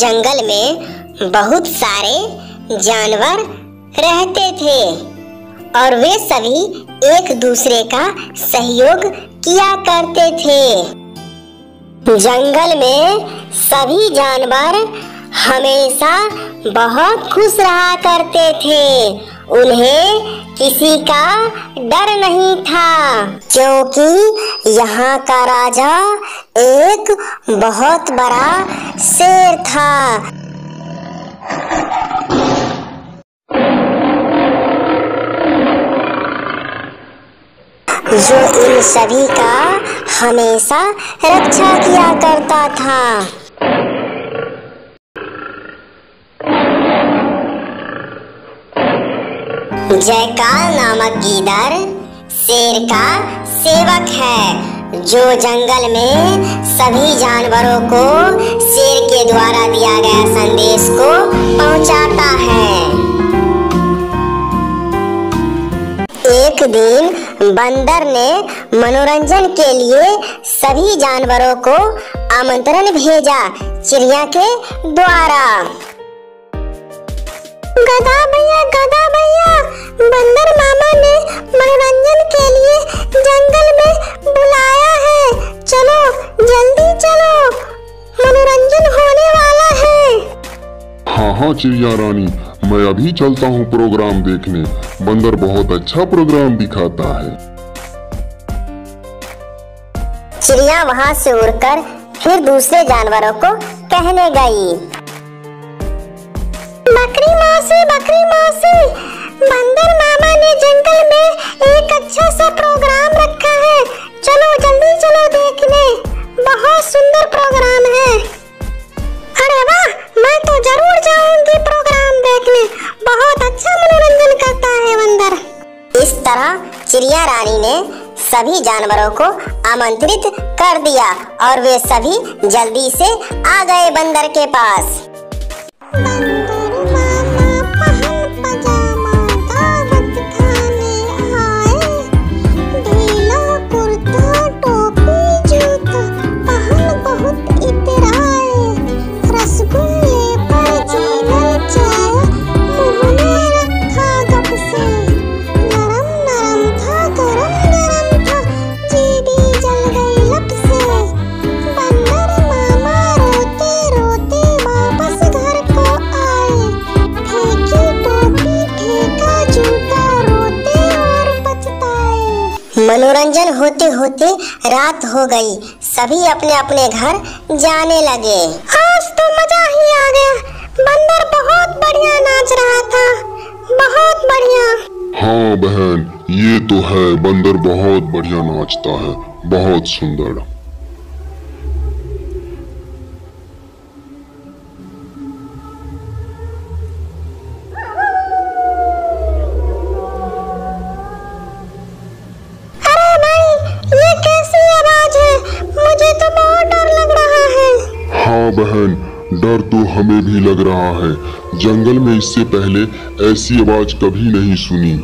जंगल में बहुत सारे जानवर रहते थे और वे सभी एक दूसरे का सहयोग किया करते थे। जंगल में सभी जानवर हमेशा बहुत खुश रहा करते थे। उन्हें किसी का डर नहीं था क्योंकि यहाँ का राजा एक बहुत बड़ा शेर था। जो इन सभी का हमेशा रक्षा किया करता था। जयकाल नामक गीदड़ शेर का सेवक है जो जंगल में सभी जानवरों को शेर के द्वारा दिया गया संदेश को पहुंचाता है। एक दिन बंदर ने मनोरंजन के लिए सभी जानवरों को आमंत्रण भेजा चिड़िया के द्वारा। गधा भैया, गधा भैया, बंदर मामा ने मनोरंजन के लिए जंगल में बुलाया है, चलो जल्दी चलो, मनोरंजन होने वाला है। हाँ हाँ चिड़िया रानी, मैं अभी चलता हूँ प्रोग्राम देखने, बंदर बहुत अच्छा प्रोग्राम दिखाता है। चिड़िया वहाँ से उड़कर फिर दूसरे जानवरों को कहने गई, बकरी मौसी, बकरी मौसी, बंदर मामा ने जंगल में एक अच्छा सा प्रोग्राम रखा है, चलो जल्दी चलो देखने, बहुत सुंदर प्रोग्राम है। अरे वाह, मैं तो जरूर जाऊंगी प्रोग्राम देखने, बहुत अच्छा मनोरंजन करता है बंदर। इस तरह चिड़िया रानी ने सभी जानवरों को आमंत्रित कर दिया और वे सभी जल्दी से आ गए बंदर के पास। मनोरंजन होते होते रात हो गई, सभी अपने अपने घर जाने लगे। आज तो मजा ही आ गया, बंदर बहुत बढ़िया नाच रहा था, बहुत बढ़िया। हाँ बहन, ये तो है, बंदर बहुत बढ़िया नाचता है, बहुत सुंदर। बहन, डर तो हमें भी लग रहा है, जंगल में इससे पहले ऐसी आवाज कभी नहीं सुनी।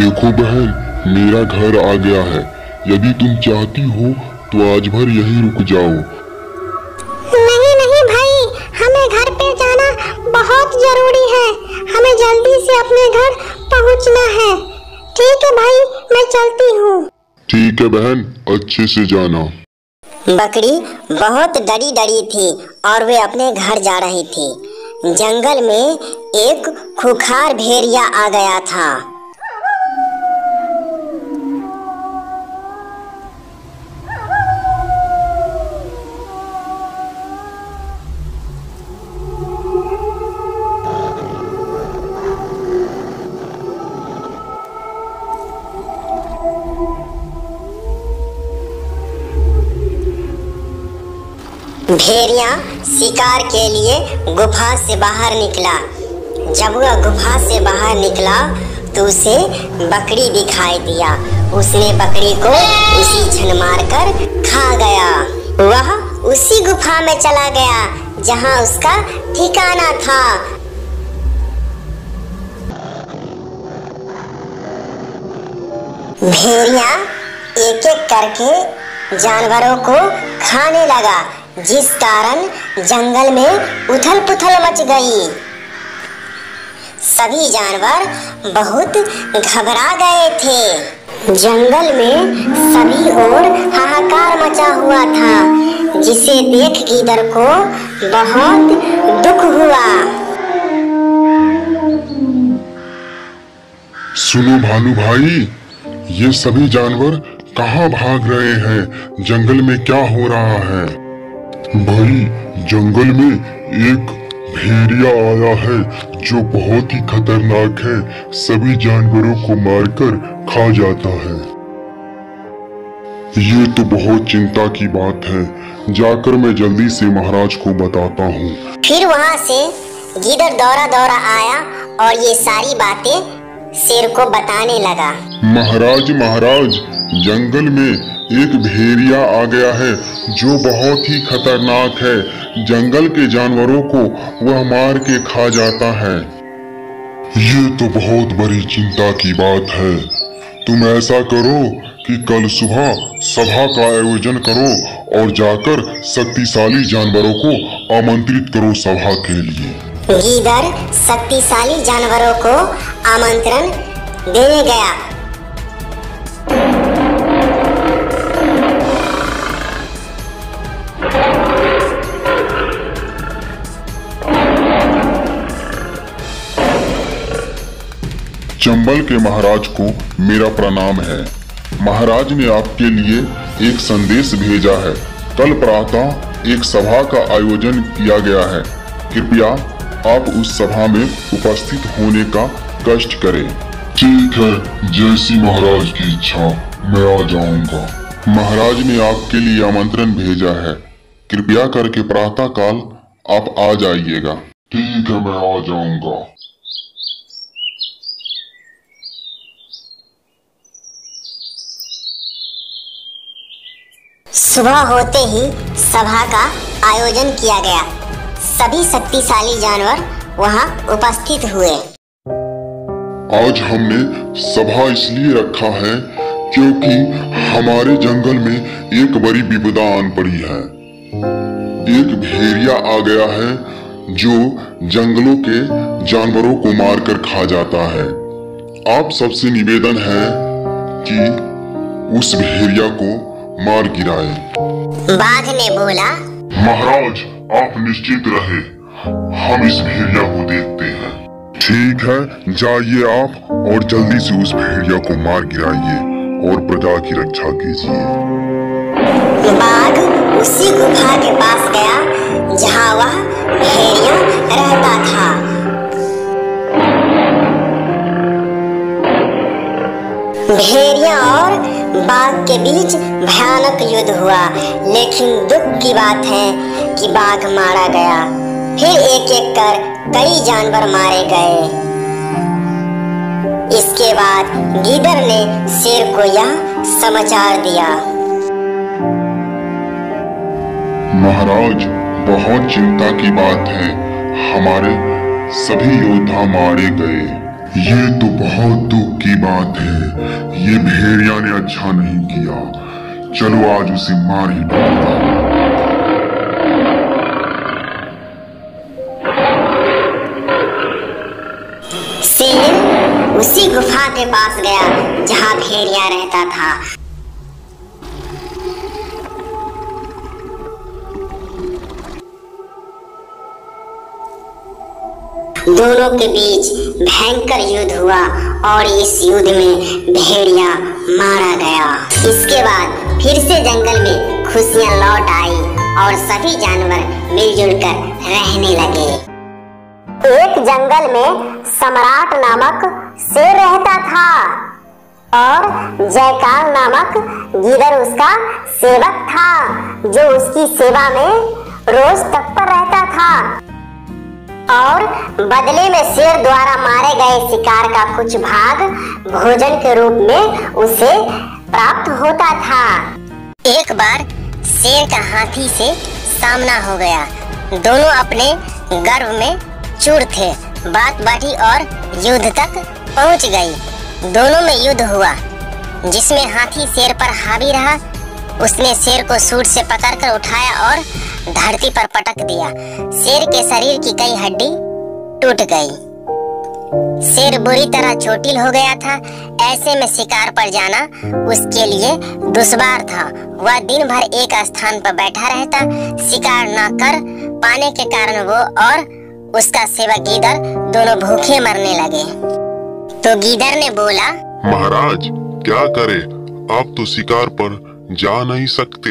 देखो बहन, मेरा घर आ गया है, यदि तुम चाहती हो तो आज भर यहीं रुक जाओ। नहीं नहीं भाई, हमें घर पे जाना बहुत जरूरी है, हमें जल्दी से अपने घर पहुंचना है। ठीक है भाई, मैं चलती हूँ। ठीक है बहन, अच्छे से जाना। बकरी बहुत डरी डरी थी और वे अपने घर जा रही थी। जंगल में एक खूंखार भेड़िया आ गया था। भेड़िया शिकार के लिए गुफा से बाहर निकला। जब वह गुफा से बाहर निकला तो उसे बकरी दिखाई दिया। उसने बकरी को उसी क्षण मारकर खा गया। वह उसी गुफा में चला गया जहां उसका ठिकाना था। भेड़िया एक एक करके जानवरों को खाने लगा, जिस कारण जंगल में उथल-पुथल मच गई। सभी जानवर बहुत घबरा गए थे। जंगल में सभी ओर हाहाकार मचा हुआ था, जिसे देख गीदड़ को बहुत दुख हुआ। सुनो भालू भाई, ये सभी जानवर कहाँ भाग रहे हैं? जंगल में क्या हो रहा है? भाई, जंगल में एक भेड़िया आया है जो बहुत ही खतरनाक है, सभी जानवरों को मारकर खा जाता है। ये तो बहुत चिंता की बात है, जाकर मैं जल्दी से महाराज को बताता हूँ। फिर वहाँ से गीदड़ दौड़ा आया और ये सारी बातें शेर को बताने लगा। महाराज, जंगल में एक भेड़िया आ गया है जो बहुत ही खतरनाक है, जंगल के जानवरों को वह मार के खा जाता है। ये तो बहुत बड़ी चिंता की बात है। तुम ऐसा करो कि कल सुबह सभा का आयोजन करो और जाकर शक्तिशाली जानवरों को आमंत्रित करो सभा के लिए। गीदड़ शक्तिशाली जानवरों को आमंत्रण देने गया। चंबल के महाराज को मेरा प्रणाम है। महाराज ने आपके लिए एक संदेश भेजा है। कल प्रातः एक सभा का आयोजन किया गया है, कृपया आप उस सभा में उपस्थित होने का कष्ट करें। ठीक है, जैसी महाराज की इच्छा, मैं आ जाऊंगा। महाराज ने आपके लिए आमंत्रण भेजा है, कृपया करके प्रातः काल आप आ जाइएगा। ठीक है, मैं आ जाऊंगा। सुबह होते ही सभा का आयोजन किया गया। सभी शक्तिशाली जानवर वहाँ उपस्थित हुए। आज हमने सभा इसलिए रखा है क्योंकि हमारे जंगल में एक बड़ी विपदा आन पड़ी है। एक भेड़िया आ गया है जो जंगलों के जानवरों को मारकर खा जाता है। आप सबसे निवेदन है कि उस भेड़िया को मार गिराएं। बाघ ने बोला, महाराज आप निश्चित रहे, हम इस भेड़िया को देखते हैं। ठीक है, जाइए आप और जल्दी से उस भेड़िया को मार गिराइए और प्रजा की रक्षा कीजिए। बाघ उसी गुफा के पास गया जहाँ वह भेड़िया रहता था। भेड़िया और बाघ के बीच भयानक युद्ध हुआ, लेकिन दुख की बात है कि बाघ मारा गया। फिर एक-एक कर कई जानवर मारे गए। इसके बाद गीदड़ ने शेर को यह समाचार दिया। महाराज, बहुत चिंता की बात है, हमारे सभी योद्धा मारे गए। ये तो बहुत दुख की बात है, ये भेड़िया ने अच्छा नहीं किया, चलो आज उसे मार ही डालता हूं। शेर उसी गुफा के पास गया जहाँ भेड़िया रहता था। दोनों के बीच भयंकर युद्ध हुआ और इस युद्ध में भेड़िया मारा गया। इसके बाद फिर से जंगल में खुशियां लौट आई और सभी जानवर मिलजुल कर रहने लगे। एक जंगल में सम्राट नामक शेर रहता था और जयकाल नामक गीदड़ उसका सेवक था, जो उसकी सेवा में रोज तत्पर रहता था। और बदले में शेर द्वारा मारे गए शिकार का कुछ भाग भोजन के रूप में उसे प्राप्त होता था। एक बार शेर का हाथी से सामना हो गया। दोनों अपने गर्व में चूर थे। बात बढ़ी और युद्ध तक पहुंच गई। दोनों में युद्ध हुआ, जिसमें हाथी शेर पर हावी रहा उसने शेर को सूंड से पकड़कर उठाया और धरती पर पटक दिया। शेर के शरीर की कई हड्डी टूट गई। शेर बुरी तरह चोटिल हो गया था। ऐसे में शिकार पर जाना उसके लिए दुश्वार था। वह दिन भर एक स्थान पर बैठा रहता। शिकार न कर पाने के कारण वो और उसका सेवक गीदड़ दोनों भूखे मरने लगे। तो गीदड़ ने बोला, महाराज क्या करे, आप तो शिकार पर जा नहीं सकते।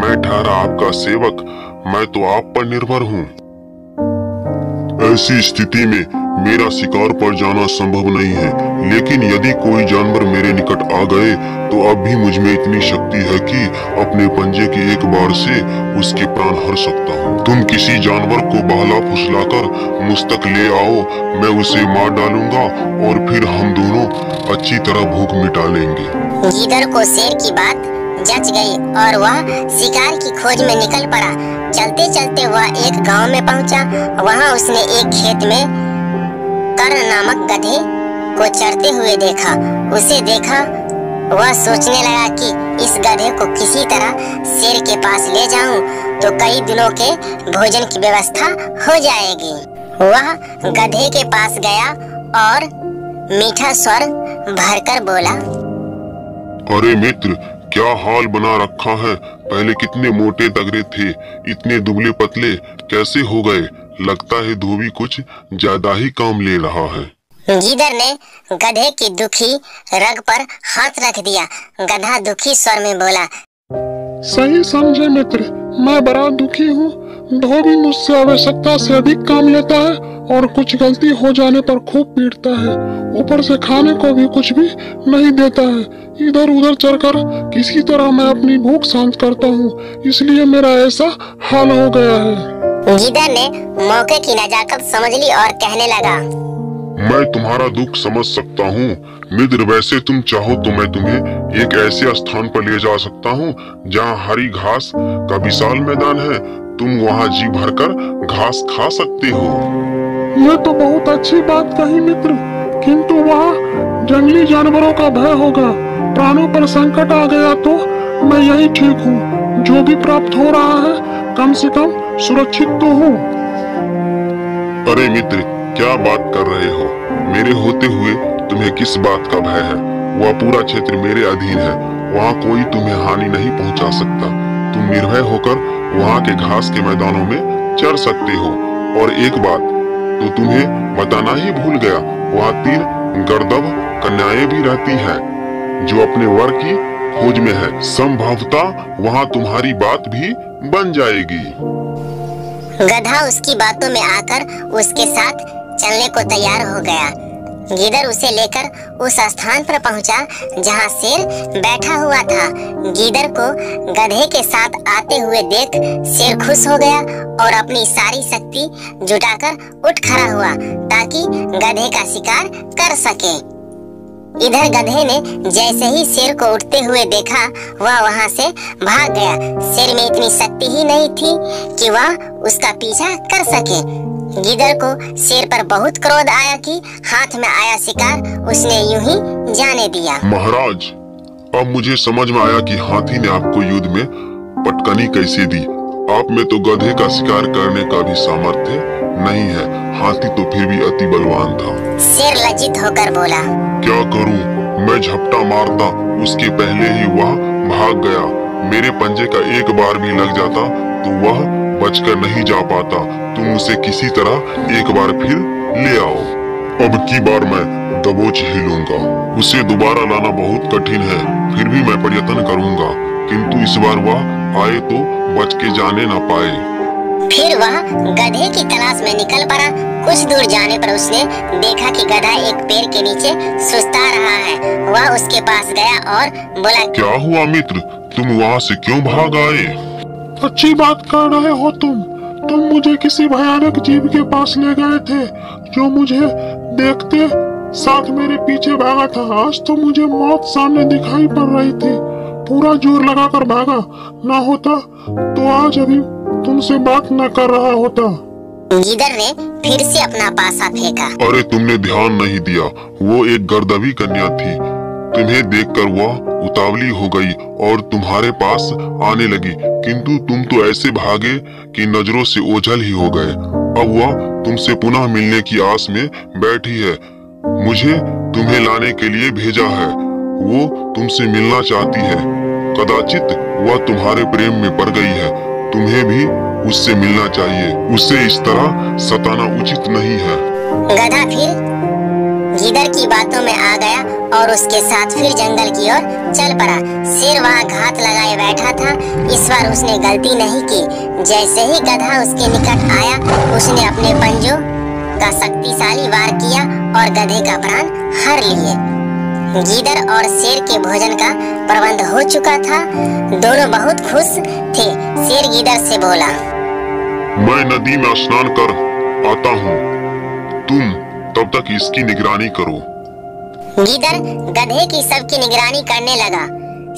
मैं ठहरा आपका सेवक, मैं तो आप पर निर्भर हूँ। ऐसी स्थिति में मेरा शिकार पर जाना संभव नहीं है, लेकिन यदि कोई जानवर मेरे निकट आ गए तो अब भी मुझ में इतनी शक्ति है कि अपने पंजे की एक बार से उसके प्राण हर सकता हूँ। तुम किसी जानवर को बहला फुसलाकर मुझ तक ले आओ, मैं उसे मार डालूंगा और फिर हम दोनों अच्छी तरह भूख मिटा लेंगे। गीदड़ को शेर की बात जच गई और वह शिकार की खोज में निकल पड़ा। चलते चलते वह एक गांव में पहुंचा। वहां उसने एक खेत में कर्ण नामक गधे को चरते हुए देखा। उसे देखा वह सोचने लगा कि इस गधे को किसी तरह शेर के पास ले जाऊं तो कई दिनों के भोजन की व्यवस्था हो जाएगी। वह गधे के पास गया और मीठा स्वर भरकर बोला, अरे मित्र, क्या हाल बना रखा है। पहले कितने मोटे तगड़े थे, इतने दुबले पतले कैसे हो गए। लगता है धोबी कुछ ज्यादा ही काम ले रहा है। गीदड़ ने गधे की दुखी रग पर हाथ रख दिया। गधा दुखी स्वर में बोला, सही समझे मित्र, मैं बड़ा दुखी हूँ। धोबी मुझसे आवश्यकता से अधिक काम लेता है और कुछ गलती हो जाने पर खूब पीटता है। ऊपर से खाने को भी कुछ भी नहीं देता है। इधर उधर चलकर किसी तरह मैं अपनी भूख शांत करता हूँ, इसलिए मेरा ऐसा हाल हो गया है। गीदड़ ने मौके की नजाकत समझ ली और कहने लगा, मैं तुम्हारा दुख समझ सकता हूँ मित्र। वैसे तुम चाहो तो मैं तुम्हें एक ऐसे स्थान पर ले जा सकता हूँ जहाँ हरी घास का विशाल मैदान है। तुम वहाँ जी भर कर घास खा सकते हो। ये तो बहुत अच्छी बात कही मित्र, किंतु वहाँ जंगली जानवरों का भय होगा। प्राणों पर संकट आ गया तो मैं यही ठीक हूँ। जो भी प्राप्त हो रहा है कम से कम सुरक्षित तो हूँ। अरे मित्र, क्या बात कर रहे हो। मेरे होते हुए तुम्हें किस बात का भय है। वह पूरा क्षेत्र मेरे अधीन है, वहाँ कोई तुम्हें हानि नहीं पहुँचा सकता। तुम निर्भय होकर वहाँ के घास के मैदानों में चर सकते हो। और एक बात तो तुम्हें बताना ही भूल गया, वहाँ 3 गर्दभ कन्याएं भी रहती हैं, जो अपने वर की खोज में है। संभवतः वहाँ तुम्हारी बात भी बन जाएगी। गधा उसकी बातों में आकर उसके साथ चलने को तैयार हो गया। गीदड़ उसे लेकर उस स्थान पर पहुँचा जहाँ शेर बैठा हुआ था। गीदड़ को गधे के साथ आते हुए देख शेर खुश हो गया और अपनी सारी शक्ति जुटाकर उठ खड़ा हुआ ताकि गधे का शिकार कर सके। इधर गधे ने जैसे ही शेर को उठते हुए देखा वह वहाँ से भाग गया। शेर में इतनी शक्ति ही नहीं थी कि वह उसका पीछा कर सके। गीदड़ को शेर पर बहुत क्रोध आया कि हाथ में आया शिकार उसने यूं ही जाने दिया। महाराज, अब मुझे समझ में आया कि हाथी ने आपको युद्ध में पटकनी कैसे दी। आप में तो गधे का शिकार करने का भी सामर्थ्य नहीं है, हाथी तो फिर भी अति बलवान था। शेर लज्जित होकर बोला, क्या करूं? मैं झपटा मारता, उसके पहले ही वह भाग गया। मेरे पंजे का एक बार भी लग जाता तो वह बचकर नहीं जा पाता। तुम उसे किसी तरह एक बार फिर ले आओ। अब की बार मैं दबोच ही लूंगा। उसे दोबारा लाना बहुत कठिन है, फिर भी मैं प्रयत्न करूंगा, किंतु इस बार वह आए तो बच के जाने ना पाए। फिर वह गधे की तलाश में निकल पड़ा। कुछ दूर जाने पर उसने देखा कि गधा एक पेड़ के नीचे सुस्ता रहा है। वह उसके पास गया और बोला, क्या हुआ मित्र, तुम वहाँ से क्यों भाग आए? अच्छी बात कर रहे हो तुम मुझे किसी भयानक जीव के पास ले गए थे, जो मुझे देखते साथ मेरे पीछे भागा था। आज तो मुझे मौत सामने दिखाई पड़ रही थी, पूरा जोर लगाकर भागा। ना होता तो आज अभी तुमसे बात न कर रहा होता। गीदड़ ने फिर से अपना पासा फेंका। अरे तुमने ध्यान नहीं दिया, वो एक गर्दभी कन्या थी। तुम्हें देखकर वह उतावली हो गई और तुम्हारे पास आने लगी, किंतु तुम तो ऐसे भागे कि नजरों से ओझल ही हो गए। अब वह तुमसे पुनः मिलने की आस में बैठी है। मुझे तुम्हें लाने के लिए भेजा है। वो तुमसे मिलना चाहती है। कदाचित वह तुम्हारे प्रेम में पड़ गई है। तुम्हें भी उससे मिलना चाहिए। उसे इस तरह सताना उचित नहीं है। गधा फिर गीदड़ की बातों में आ गया और उसके साथ फिर जंगल की ओर चल पड़ा। शेर वहाँ घात लगाए बैठा था। इस बार उसने गलती नहीं की। जैसे ही गधा उसके निकट आया, उसने अपने पंजों का शक्तिशाली वार किया और गधे का प्राण हर लिए। गीदड़ और शेर के भोजन का प्रबंध हो चुका था। दोनों बहुत खुश थे। शेर गीदड़ से बोला, मैं नदी में स्नान कर आता हूँ, तुम तब तक इसकी निगरानी करो। गीदड़ गधे की सबकी निगरानी करने लगा।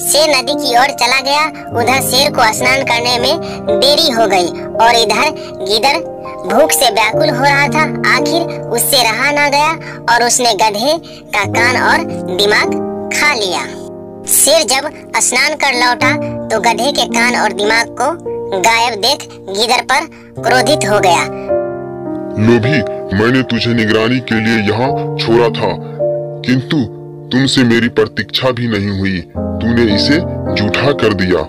शेर नदी की ओर चला गया। उधर शेर को स्नान करने में देरी हो गई और इधर गीदड़ भूख से व्याकुल हो रहा था। आखिर उससे रहा ना गया और उसने गधे का कान और दिमाग खा लिया। शेर जब स्नान कर लौटा तो गधे के कान और दिमाग को गायब देख गीदड़ पर क्रोधित हो गया। लोभी, मैंने तुझे निगरानी के लिए यहाँ छोड़ा था, किंतु तुमसे मेरी प्रतीक्षा भी नहीं हुई। तूने इसे जूठा कर दिया।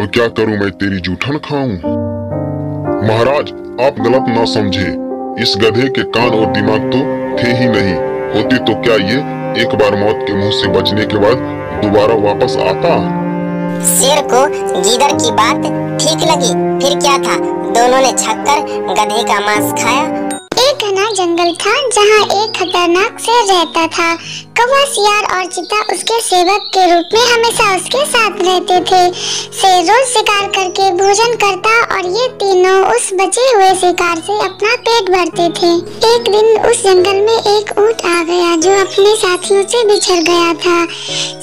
अब क्या करूँ, मैं तेरी जूठन खाऊं? महाराज, आप गलत ना समझे। इस गधे के कान और दिमाग तो थे ही नहीं। होते तो क्या ये एक बार मौत के मुंह से बचने के बाद दोबारा वापस आता। शेर को गीदड़ की बात ठीक लगी। फिर क्या था, दोनों ने छक्कर गधे का मांस खाया। एक घना जंगल था जहाँ एक खतरनाक शेर रहता था। कौवा, सियार और चीता उसके सेवक के रूप में हमेशा उसके साथ रहते थे। शेर रोज शिकार करके भोजन करता और ये तीनों उस बचे हुए शिकार से अपना पेट भरते थे। एक दिन उस जंगल में एक ऊँट आ गया जो अपने साथियों से बिछड़ गया था।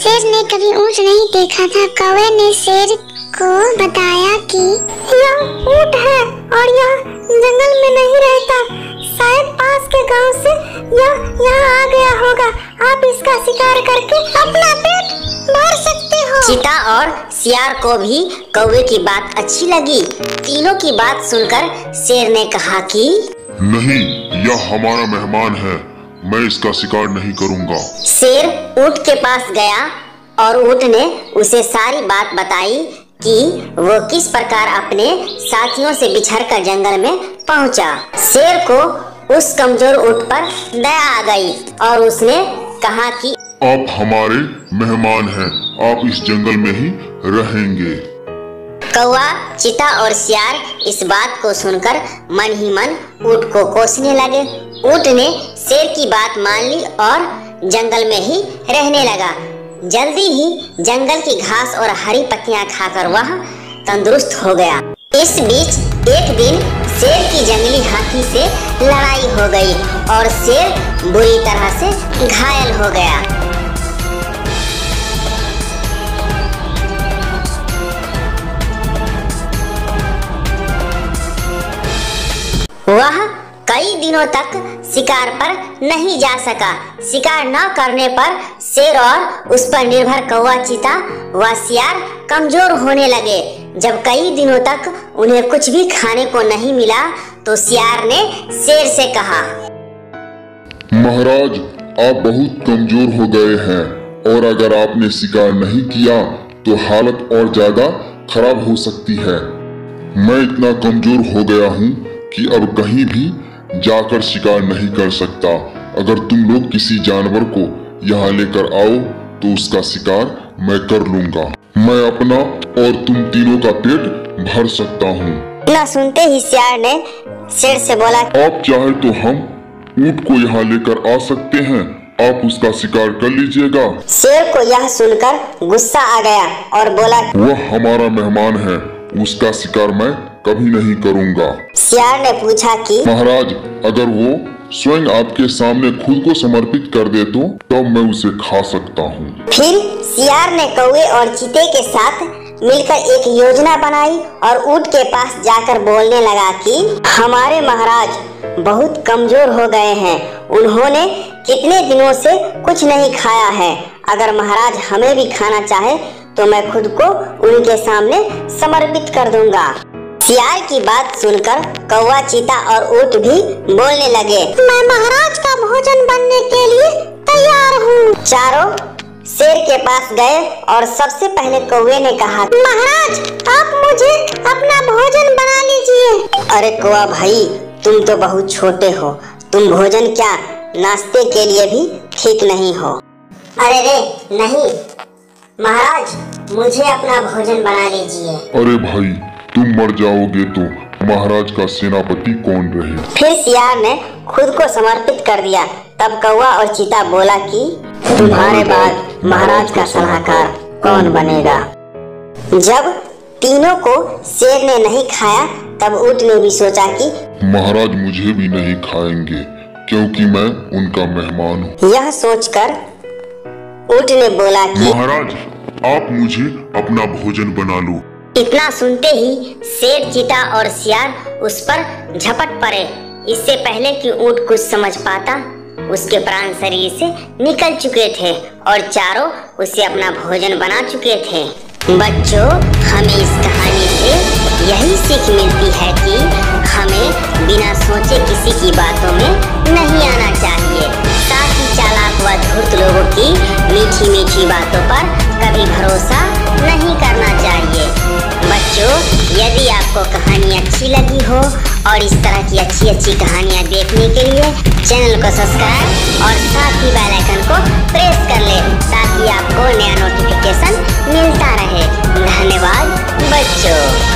शेर ने कभी ऊँट नहीं देखा था। कौवे ने शेर को बताया कि यह ऊँट है और यह जंगल में नहीं रहता, शायद पास के गांव से यह यहाँ आ गया होगा। आप इसका शिकार करके अपना पेट भर सकते हो। चीता और सियार को भी कौवे की बात अच्छी लगी। तीनों की बात सुनकर शेर ने कहा कि नहीं, यह हमारा मेहमान है, मैं इसका शिकार नहीं करूँगा। शेर ऊँट के पास गया और ऊँट ने उसे सारी बात बताई कि वो किस प्रकार अपने साथियों से बिछड़कर जंगल में पहुंचा। शेर को उस कमजोर ऊँट पर दया आ गई और उसने कहा कि आप हमारे मेहमान हैं, आप इस जंगल में ही रहेंगे। कौवा, चीता और सियार इस बात को सुनकर मन ही मन ऊँट को कोसने लगे। ऊँट ने शेर की बात मान ली और जंगल में ही रहने लगा। जल्दी ही जंगल की घास और हरी पत्तियां खाकर वह तंदुरुस्त हो गया। इस बीच एक दिन शेर की जंगली हाथी से लड़ाई हो गई और शेर बुरी तरह से घायल हो गया। वह कई दिनों तक शिकार पर नहीं जा सका। शिकार न करने पर शेर और उस पर निर्भर कौवा, चीता व सियार कमजोर होने लगे। जब कई दिनों तक उन्हें कुछ भी खाने को नहीं मिला तो सियार ने शेर से कहा, महाराज, आप बहुत कमजोर हो गए हैं और अगर आपने शिकार नहीं किया तो हालत और ज्यादा खराब हो सकती है। मैं इतना कमजोर हो गया हूँ कि अब कहीं भी जाकर शिकार नहीं कर सकता। अगर तुम लोग किसी जानवर को यहाँ लेकर आओ तो उसका शिकार मैं कर लूँगा। मैं अपना और तुम तीनों का पेट भर सकता हूँ। ना सुनते ही सियार ने शेर से बोला, आप चाहे तो हम ऊँट को यहाँ लेकर आ सकते हैं, आप उसका शिकार कर लीजिएगा। शेर को यह सुनकर गुस्सा आ गया और बोला, वह हमारा मेहमान है, उसका शिकार मैं कभी नहीं करूँगा। सियार ने पूछा कि महाराज, अगर वो स्वयं आपके सामने खुद को समर्पित कर दे तो तब मैं उसे खा सकता हूँ। फिर सियार ने कौवे और चीते के साथ मिलकर एक योजना बनाई और ऊँट के पास जाकर बोलने लगा कि हमारे महाराज बहुत कमजोर हो गए हैं, उन्होंने कितने दिनों से कुछ नहीं खाया है। अगर महाराज हमें भी खाना चाहे तो मैं खुद को उनके सामने समर्पित कर दूंगा। सियार की बात सुनकर कौवा, चीता और ऊंट भी बोलने लगे, मैं महाराज का भोजन बनने के लिए तैयार हूँ। चारों शेर के पास गए और सबसे पहले कौवे ने कहा, महाराज आप मुझे अपना भोजन बना लीजिए। अरे कौवा भाई, तुम तो बहुत छोटे हो, तुम भोजन क्या नाश्ते के लिए भी ठीक नहीं हो। अरे रे नहीं महाराज, मुझे अपना भोजन बना लीजिए। अरे भाई, तुम मर जाओगे तो महाराज का सेनापति कौन रहे। फिर सियार ने खुद को समर्पित कर दिया। तब कौवा और चीता बोला कि तुम्हारे बाद महाराज का सलाहकार कौन बनेगा। जब तीनों को शेर ने नहीं खाया, तब ऊंट ने भी सोचा कि महाराज मुझे भी नहीं खाएंगे क्योंकि मैं उनका मेहमान हूँ। यह सोचकर ऊंट ने बोला कि महाराज आप मुझे अपना भोजन बना लो। इतना सुनते ही शेर, चीता और सियार उस पर झपट पड़े। इससे पहले कि ऊंट कुछ समझ पाता, उसके प्राण शरीर से निकल चुके थे और चारों उसे अपना भोजन बना चुके थे। बच्चों, हमें इस कहानी से यही सीख मिलती है कि हमें बिना सोचे किसी की बातों में नहीं आना चाहिए। साथ ही चालाक व धूर्त लोगों की मीठी मीठी बातों पर कभी भरोसा नहीं करना चाहिए। बच्चों, यदि आपको कहानी अच्छी लगी हो और इस तरह की अच्छी अच्छी कहानियाँ देखने के लिए चैनल को सब्सक्राइब और साथ ही बेल आइकन को प्रेस कर ले, ताकि आपको नया नोटिफिकेशन मिलता रहे। धन्यवाद बच्चों।